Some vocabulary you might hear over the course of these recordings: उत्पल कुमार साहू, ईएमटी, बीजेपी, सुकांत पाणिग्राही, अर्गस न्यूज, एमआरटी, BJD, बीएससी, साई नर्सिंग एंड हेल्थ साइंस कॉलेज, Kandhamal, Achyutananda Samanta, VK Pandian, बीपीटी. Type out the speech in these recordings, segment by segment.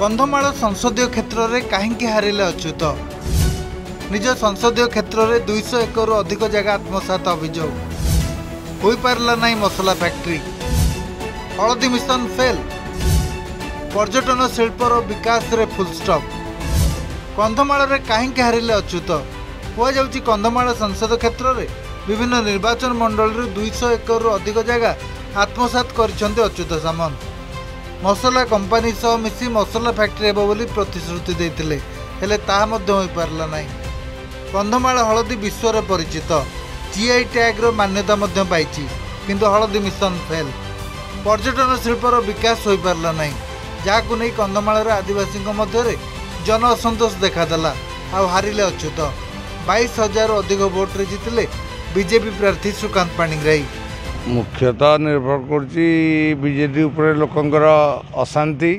कंधमाल संसदीय क्षेत्र में कहीं हारे अच्युत निज संसदीय क्षेत्र में 200 एकरु अधिक जगह आत्मसात अभियोग हो पारा ना मसला फैक्ट्री हलदी मिशन फेल पर्यटन शिल्पर विकास रे फुल स्टॉप कंधमाल रे कहीं हारे अच्युत कहु कंधमाल संसद क्षेत्र में विभिन्न निर्वाचन मंडल 200 एकरु अधिक जगह आत्मसात कर अच्युत सामंत मसला कंपनी सह मिसी मसला फैक्ट्री हे बोली प्रतिश्रुति देते हेले तापारा ना कंधमाल हलदी विश्वर परिचित जीआई टैग्र मान्यता किंतु हलदी मिशन फेल पर्यटन शिल्पर विकास हो पारा ना जहाँ नहीं कंधमाल आदिवासी मध्य जन असंतोष देखादेला हारिले अच्युत 22,000 अधिक भोट्रे जीतिले बीजेपी प्रार्थी सुकांत पाणिग्राही। मुख्यतः निर्भर करछि बीजेडी उपरे लोकंकर अशांति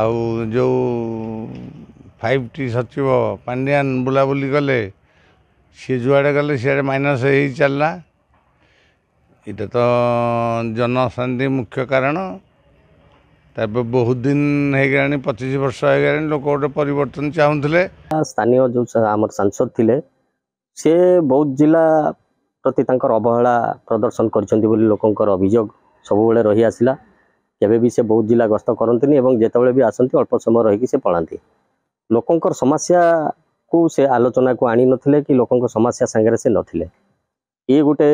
आउ जो 5T सचिव पांडियान बुलाबुली गले सी जुआड़े गले सीआडे माइनस हो चलना इटा तो जन अशांति मुख्य कारण। तापर बहुत दिन हो गए 25 वर्ष हो गए लोक गोटे परिवर्तन चाहूँले। स्थानीय जो आम सांसद थे से बौद्ध जिला प्रति तांकर अवहेला प्रदर्शन करछन्ति बोली लोकंकर अभियोग सबुबेले रही आसिला। केबे भी से बहुत जिला गस्त करंतिनी एवं जेतेबेले भी आसंती अल्प समय रहिकि से पळांती। लोकंकर समस्या को से आलोचना को आनी नथिले कि लोकंकर समस्या संगे से नथिले ये गोटे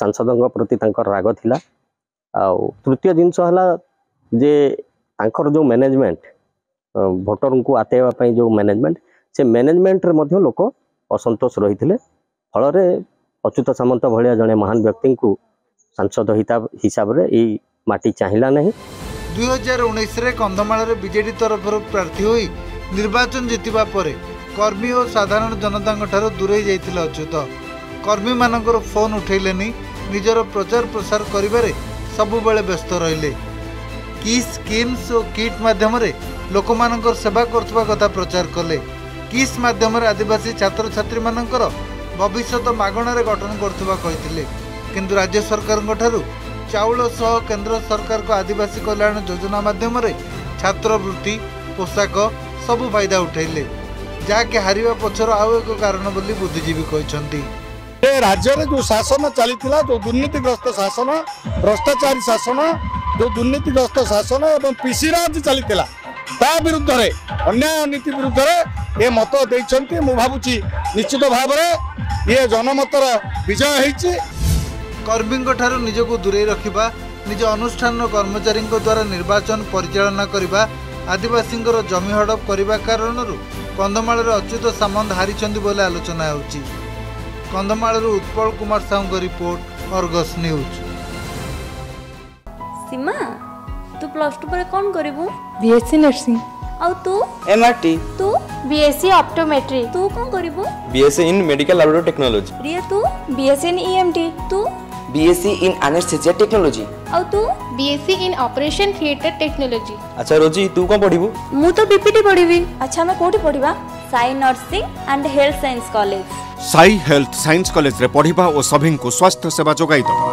सांसदंग प्रति तांकर राग थिला। आ तृतीय जिंस हला जे तांकर जो मैनेजमेंट भोटर को आतेवा पई जो मैनेजमेंट से मैनेजमेंट रे मध्ये लोक असंतोष रहिथिले। फल रे अच्युत सामंत भाया जड़े महान व्यक्ति को सांसद हिसाब से यही माटी चाहिला नहीं। 2019 कंधमाल रे बीजेडी तरफ प्रार्थी होई निर्वाचन जीतिबा परे कर्मी और साधारण जनता ठार दूरे जाइथिले अच्युत। कर्मी मानकर फोन उठैलेनी निजर प्रचार प्रसार करिबारे सबुबेले व्यस्त रहिले। की स्कीम्स और किट माध्यम रे लोकमानकर सेवा करथबा कथा प्रचार कले। किस माध्यम रे आदिवासी छात्र छात्री मानकर भविष्य मागणारे गठन करथबा कहिथिले किंतु राज्य सरकारक ठारू चाउल सह केंद्र सरकार को आदिवासी कल्याण योजना माध्यम रे छात्रवृत्ति पोशाक सबु फायदा उठैले जाके हारिवा पछर आउ एक कारण बोली बुद्धिजीवी कहिसंती। ए राज्य रे जो शासन चलीथिला जो दुर्नीतिग्रस्त शासन भ्रष्टाचारी शासन जो दुर्नीतिग्रस्त शासन एवं पीसी राज चलीथिला ता विरुद्ध रे अन्याय नीति विरुद्ध रे ए मत देइसंती। मु भाबुची निश्चित भाव रे ये जनमतर विजय होती। कर्मी निजको दूरे रखा निज अनुष्ठान कर्मचारी द्वारा निर्वाचन परिचालना करने आदिवासी जमी हड़प करने कारण कंधमाल अच्युत सामंत हारी आलोचना होची। Kandhamal उत्पल कुमार साहू report अर्गस न्यूज। सीमा तू प्लस 2 पर कौन करिवु? बीएससी nursing. और तू? एमआरटी। तू? बीएससी optometry. तू कौन करिवु? बीएससी in medical laboratory technology. रिया तू? बीएससी in ईएमटी। तू? बीएससी in anaesthesia technology. और तू? बीएससी in operation theatre technology. अच्छा रोजी तू कौन पढिवु? मु तो बीपीटी पढिवि। अच्छा मैं कोठी पढिबा? साई नर्सिंग एंड हेल्थ साइंस कॉलेज। Sai health science college रे पढिबा ओ सभिं को स्वास्थ्य सेवा जोगाई दबा।